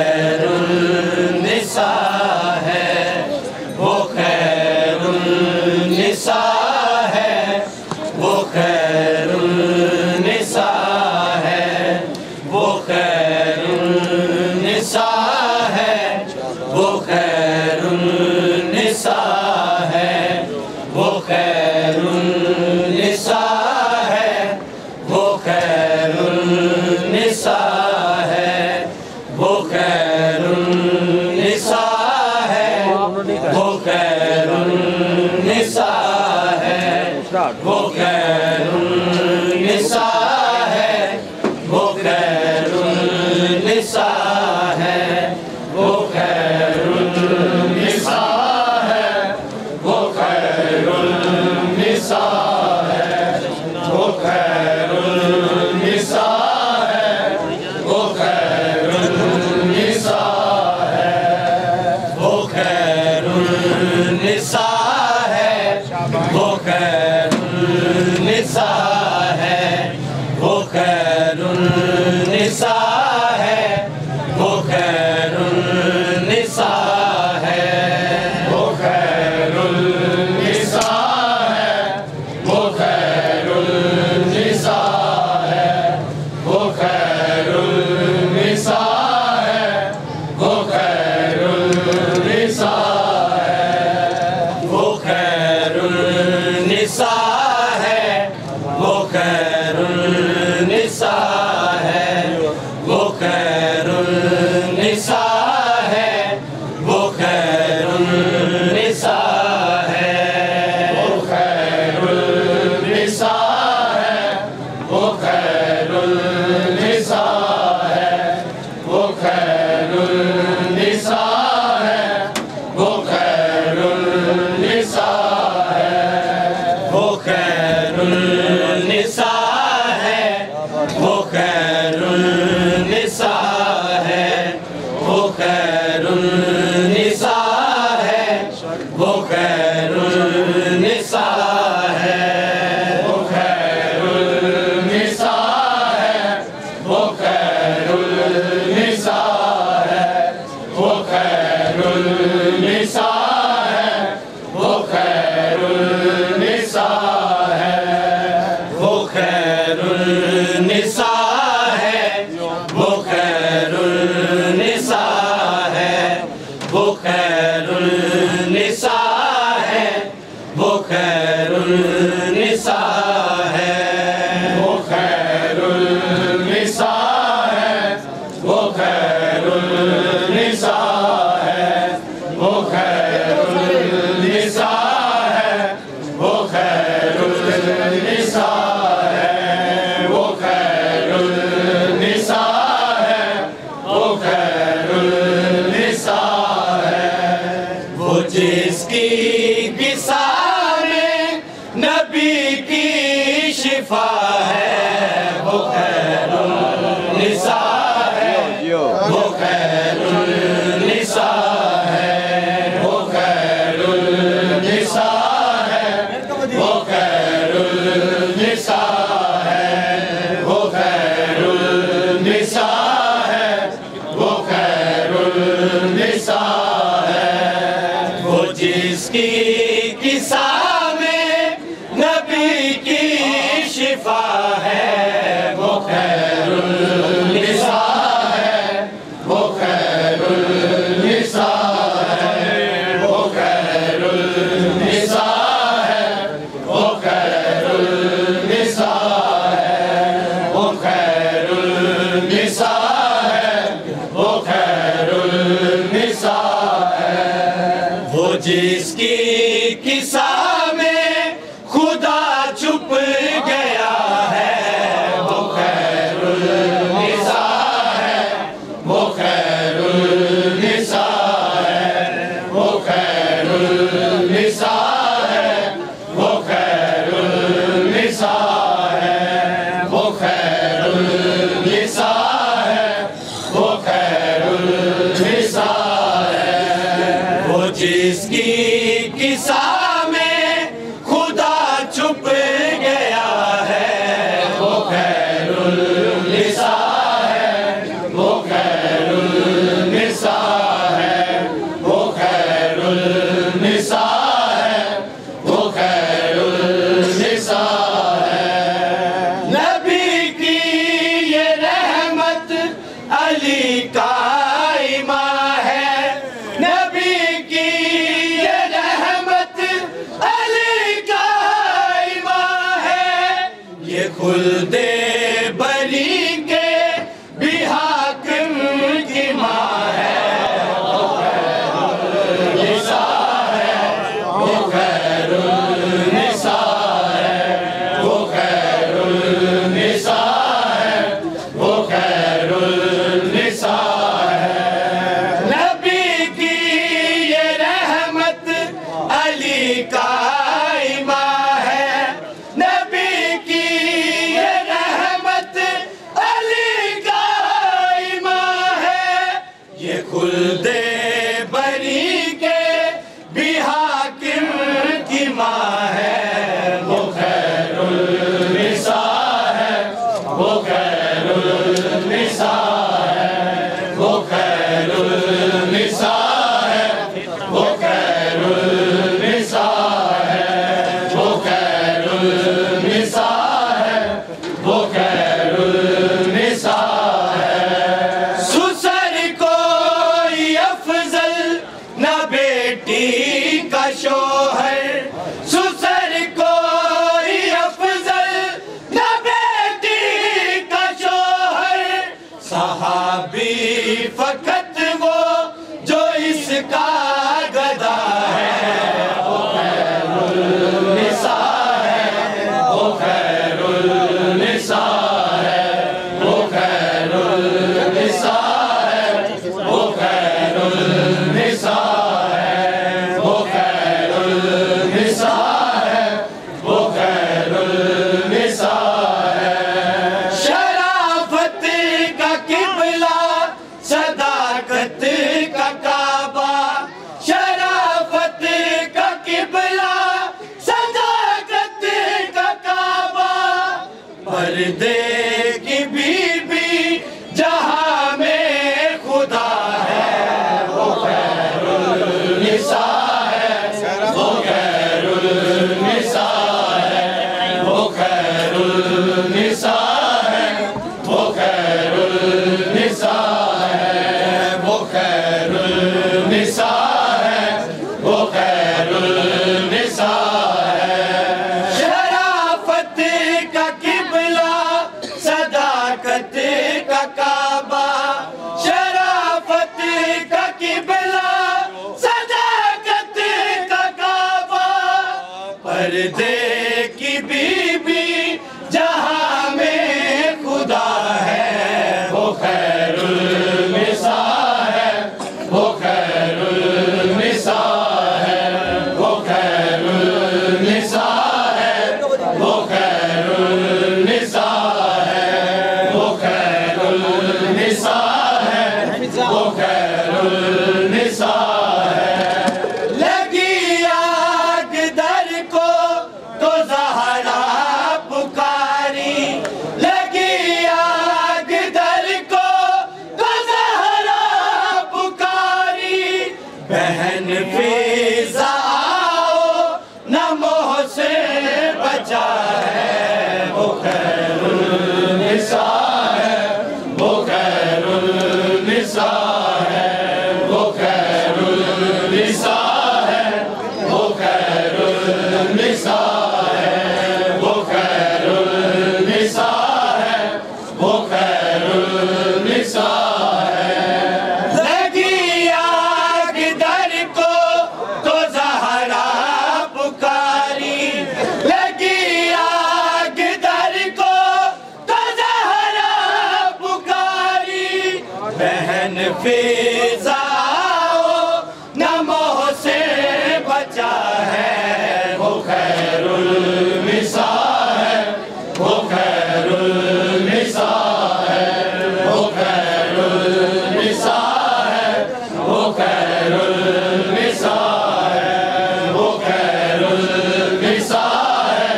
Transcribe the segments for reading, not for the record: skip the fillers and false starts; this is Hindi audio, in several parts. खैरुल निसा है, वो खैरुल निसा है, वो खैरुल निसा है, वो खैरुल निसा है, वो खैरुल निसा है, वो खैरुल निसा है, वो खैरुल निसा है, वो खैरुन निसा है, वो खैरुन निसा है, वो खैरुन निसा है, वो खैरुन निसा है, वो खैरुन निसा है, वो खैरुन निसा है, वो खैरुन निसा है, वो निसा है, वो खैरुन निसा है, वो खैरुन निसा है, वो खैरुन निसा है, वो खैरुन निसा है, वो खैरुन निसा है, वो खैरुन निसा है, वो खैरुन निसा ये खुलदे बरी के भी हाकिम की माँ है, वो खैरुल निसा है, वो खैरुल निसा है, वो खैरुल निसा है, वो खैरुल निसा है, वो खैरुल निसा है, वो खैरुल निसा है। सुसर कोई अफजल न बेटी का शोहर, सुसर कोई अफजल न बेटी का शोहर। सहाबी फकत वो जो इसका गदा है, वो खैरुल निसा है, वो खैरुल निसा है, वो खैरुल निसा है, वो खैरुल निसा है, वो खैरुल निसा है, वो खैरुल निसा है। शराफत का किबला सदाकत का काबा, शराफत का किबला सदाकत का काबा। पर्दे की बीबी जहां में खुदा है, वो खैरुल निसा है, वो खैरुल निसा है, वो खैरुल निसा है, वो खैरुल निसा है, वो खैरुल निसा है, वो खैरुल निसा है। शराफत का किबला सदाकत का काबा, शराफत का किबला सदाकत का काबा। पर्दे की बीबी जहां में खुदा है, वो खैरुल निसा है, वो खैरुल निसा है, वो खैरुल निसा है, वो खैरुल निसा है, वो खैरुल निसा है, वो खैरुल निसा है। लगी आग दर को तो जहरा पुकारी, लगी आग दर को तो जहरा पुकारी। बहन फिजा आओ नमो से बचा है, वो खैरुल निसा है, वो खैरुल निसा है, वो खैरुल निसा है, वो खैरुल निसा है, वो खैरुल निसा है, वो खैरुल निसा है। लगी आग दर को तो जहरा पुकारी, लगी आग दर को तो जहरा पुकारी। बहन फिजा ओ नमो से बचा है, वो खैरुल निसा है, वो खैरुल निसा है, वो खैरुल निसा है, वो खैरुल निसा है, वो खैरुल निसा है,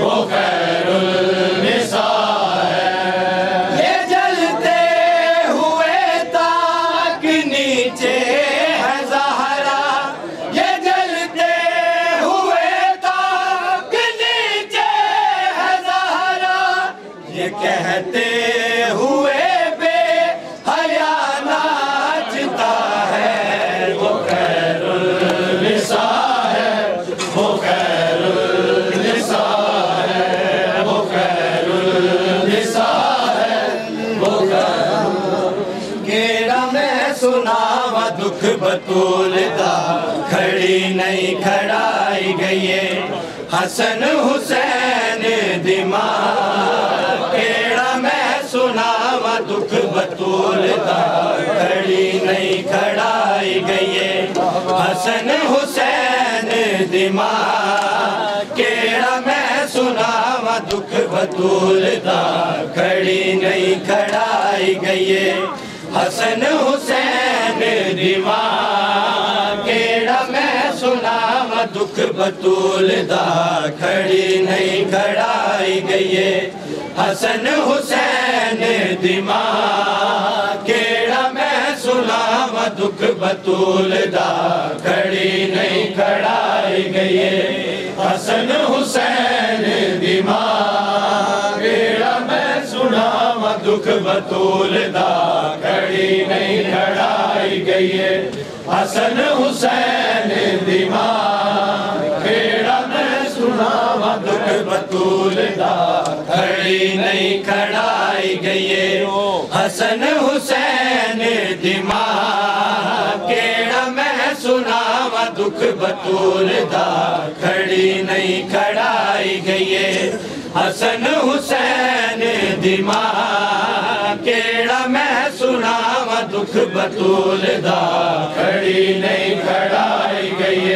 वो खैरुल निसा है। ये जलते हुए ताक नीचे है जहरा, ये जलते हुए ताक नीचे है जहरा। ये कहते हुए बेहया नाचता है, वो खैरुल निसा है, वो खैरुल निसा है, वो खैरुल निसा है, वो खैरुल। गेड़ा मैं सुनावा दुख बतूलदा, खड़ी नहीं खड़ाई गई है हसन हुसैन दिमाग। केड़ा मैं सुनावा दुख बतूलदा, खड़ी नहीं खड़ाई गई है हसन हुसैन दिमाग। केड़ा मैं सुनावा दुख बतूलदा, खड़ी नहीं खड़ाई गई है हसन हुसैन दीवान केड़ा मैं सुनाव दुख बतूल दा खड़ी नहीं खड़ाई गई हसन हुसैन दिमाग केड़ा मैं सुनाव दुख बतूल दा खड़ी नहीं खड़ाई गई हसन हुसैन दिमाग केड़ा मैं सुनाव दुख बतूल दा खड़ी नहीं खड़ाई गई हसन हुसैन दिमाग केड़ा मैं सुनाव दुख बतूल दा खड़ी नहीं खड़ाई गई हसन हुसैन दिमाग केड़ा मैं सुनावा दुख बतूल दा खड़ी नहीं खड़ाई गई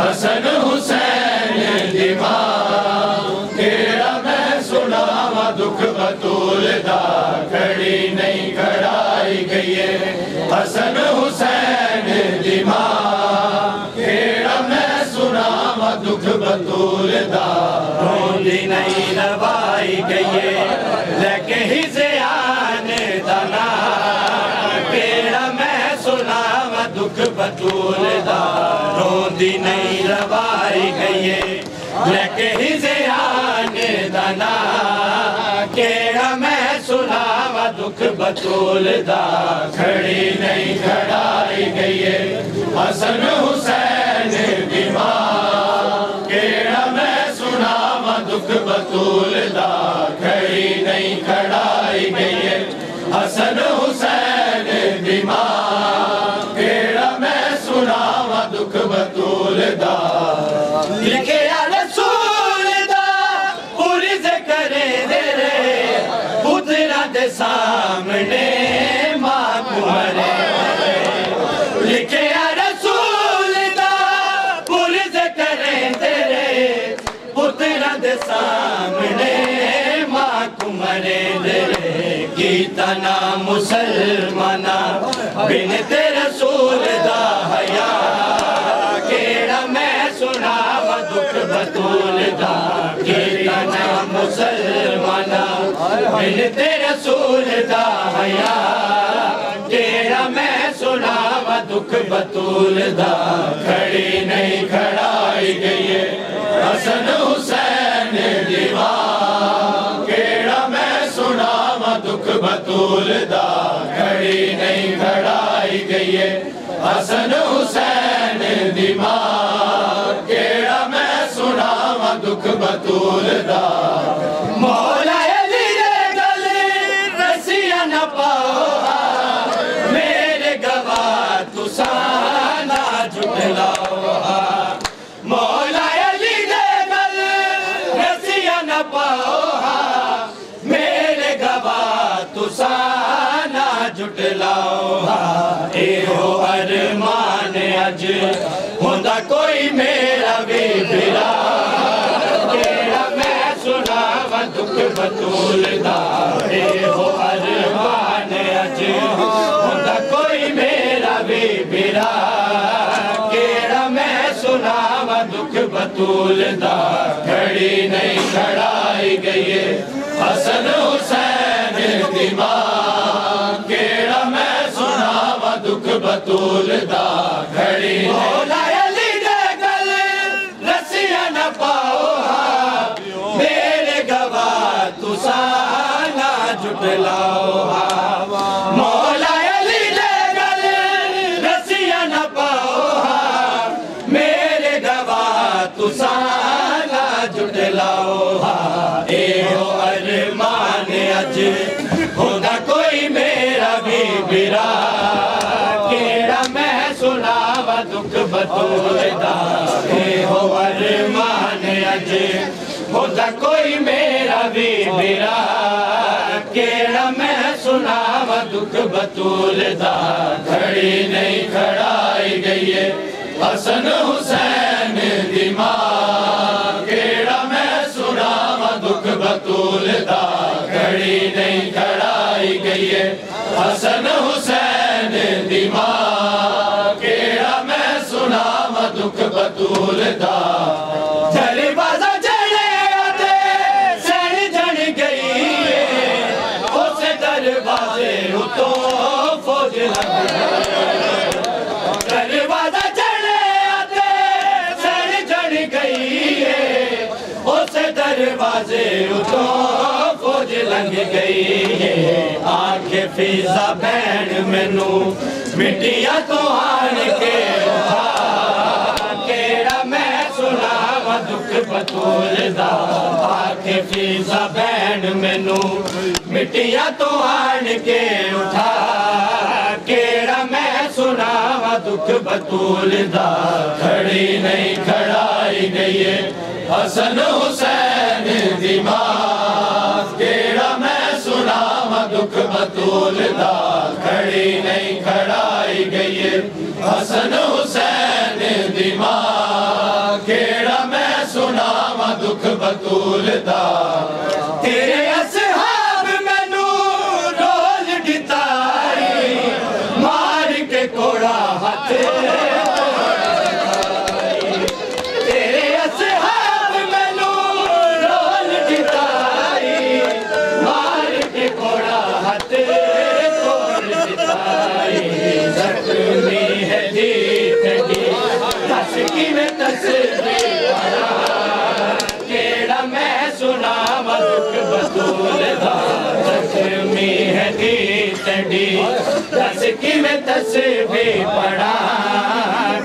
हसन हुसैन दिमाग केड़ा मैं सुनावा दुख बतूल दा खड़ी नहीं खड़ाई गई हसन हुसैन दिमाग केड़ा मैं सुनावा दुख बतूल दा खड़ी नहीं खड़ाई गई हसन हुसैन दिमाग केड़ा मैं सुनावा दुख बतूल दा रोंदी नहीं रवाई गई लेके ही से आने दना केड़ा मैं सुनावा दुख बतूल दा रोंदी नहीं रवाई गई लेके ही से आने दना केड़ा मैं सुनावा दुख बतूल दा खड़ी नहीं खड़ाई गई हसन हुसैन दिमाग केड़ा मैं सुनावा दुख बतूल दा खड़ी नहीं खड़ाई गई हसन हुसैन दिमाग केड़ा मैं सुनावा दुख बतूल दा लिखे सामने माँ कुमारे लिखे रसूल दा पुलिस करे तेरे पुतरा दे सामने माँ कुमारे तेरे गीता ना मुसलमाना बिन तेरा रसूल दा हया केड़ा मैं सुनावा दुख बतूल दा गीता ना मुसलमाना बिन तेरा रसूल दा हया केड़ा मैं सुनावा दुख बतूल दा खड़ी नहीं खड़ाई गई हसन हुसैन दीवान केड़ा मैं सुनावा दुख बतूल दा खड़ी नहीं खड़ाई गई हसन हुसैन दीवान केड़ा मैं सुनावा दुख बतूल दा एहो अरमान अज होंदा कोई मेरा भी बिरा केड़ा मैं सुनावा दुख बतूल दा एहो अरमान अज होंदा कोई मेरा भी बिरा केड़ा मैं सुनावा दुख बतूल दा खड़ी नहीं खड़ाई गई हसन हुसैन दिमाग केड़ा मैं दुख बतूल दा खड़ी अली दे गल रसिया न पाओ मेरे गवा तुसा ना जुटलाओ मौला अली दे गल रसिया न पाओ मेरे गवा तुसा ना जुटलाओ एहो अरमान अज होंदा कोई मेरा भी बिरा दुख बतूल दा एहो अरमान अज होंदा कोई मेरा भी बिरा केड़ा मैं सुनावा दुख बतूल दा खड़ी नहीं खड़ाई गई हसन हुसैन दिमाग केड़ा मैं सुनावा दुख बतूल दा खड़ी नहीं खड़ाई गई हसन हुसैन दिमाग दरवाजे उतो फौज लंघ गई है। आके फीजा भैन मैनू मिट्टिया तो आन के केड़ा मैं सुनाव दुख बतूल दा। आके फीजा भैन मैनू मिट्टिया तो आन के उठा केड़ा मैं सुनाव दुख बतूल दा। खड़ी नहीं खड़ाई गई हसन हुसैन दी मां केड़ा मैं सुनावा दुख बतूल दा। खड़ी नहीं खड़ाई गई हसन हुसैन दी मां केड़ा मैं सुनावा दुख बतूल दा। तेरे असहाब मैनू रोज डिताई मार के कोड़ा हाथे केड़ा मैं सुनावा दुख बतूल दा। जख्मी है दी तड़ी तस्की में तस्बीह पढ़ा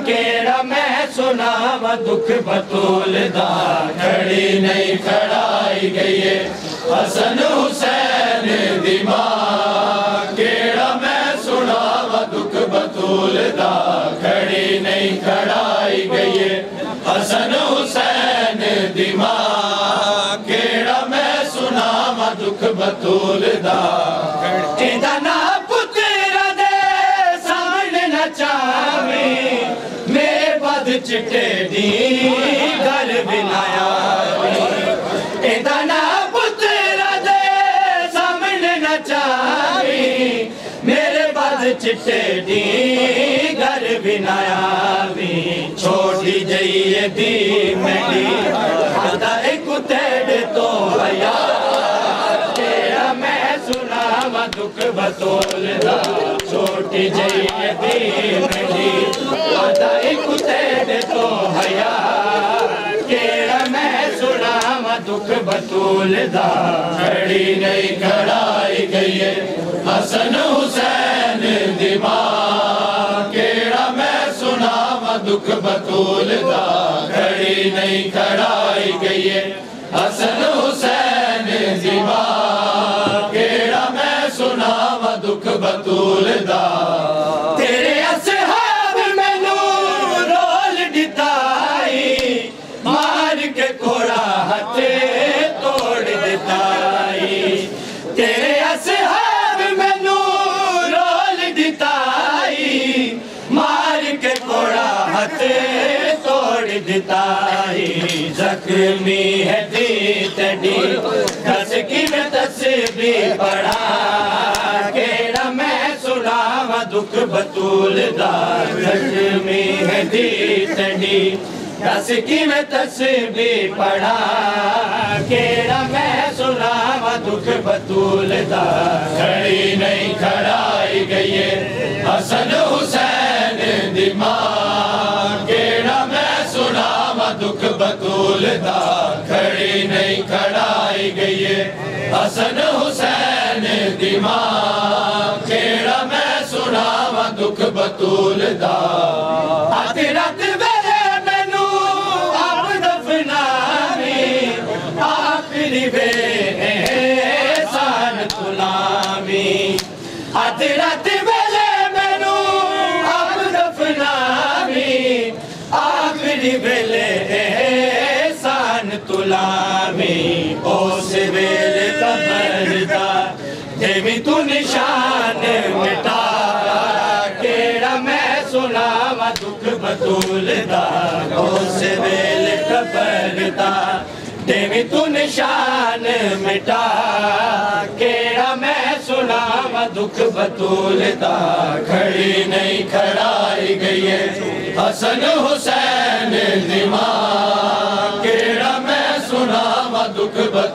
केड़ा मैं सुनावा दुख बतूल दा। खड़ी नहीं खड़ाई गई हसन हुसैन दी मां केड़ा मैं सुनावा दुख बतूल दा। खड़ी नहीं खड़ाई गई हसन हुसैन दी मां केड़ा मैं सुनावा दुख बतूल दा। एदा ना पुत्रा दे सामने नचावे मेरे बद चिट्टे दी गल बिनाया। एदा ना पुत्रा दे सामने नचावे मेरे बद चिट्टे दी गल बिनाया। छोटी जाइए दी मेरी आधा एक तेड़ तो भैया तेरा मैं सुनावा दुख बतूल दा। छोटी जाइए दी मेरी आधा एक तेड़ तो भैया तेरा मैं सुनावा दुख बतूल दा। खड़ी नहीं खड़ाई गई हसन हुसैन दी मां केड़ा मैं सुनावा दुख बतूल दा। खड़ी नहीं खड़ाई गई हसन हुसैन दी मां केड़ा मैं सुनावा दुख बतूल दा। तेरे असहाब मैनू रोल दिताई मार के कोड़ा हाथे तोड़ दिताई। तेरे असहाब मैनू रोल दिताई मार के कोड़ा हाथे दिताई। जख्मी है दी तड़ी तस्की में तस्बीह पढ़ा केड़ा मैं सुनावा दुख बतूल दा। जख्मी है दी तड़ी तस्की में तस्बीह पढ़ा केड़ा मैं सुनावा दुख बतूल दा। खड़ी नहीं खड़ाई गई हसन हुसैन दी मां केड़ा मैं दुख बतूल दा। खड़ी नहीं खड़ाई गई हसन हुसैन दी मां केड़ा मैं सुनावा दुख बतूल दा। अज रात वेले मैनू आप दफनावे आखिरी वे एहसान तुलावी। अज रात वेले मैनू आप दफनावे आखिरी वेले तुलामी। उस वेले तबरदा देवी तू निशान मिटा केड़ा मैं सुनावा दुख बतूल दा। उस वेले तबरदा देवी तू निशान मिटा केड़ा मैं सुनावा दुख बतूलता खड़ी नहीं खड़ाई गई है। हसन हुसैन दिमाग केड़ा मैं सुना दुख बतूलता।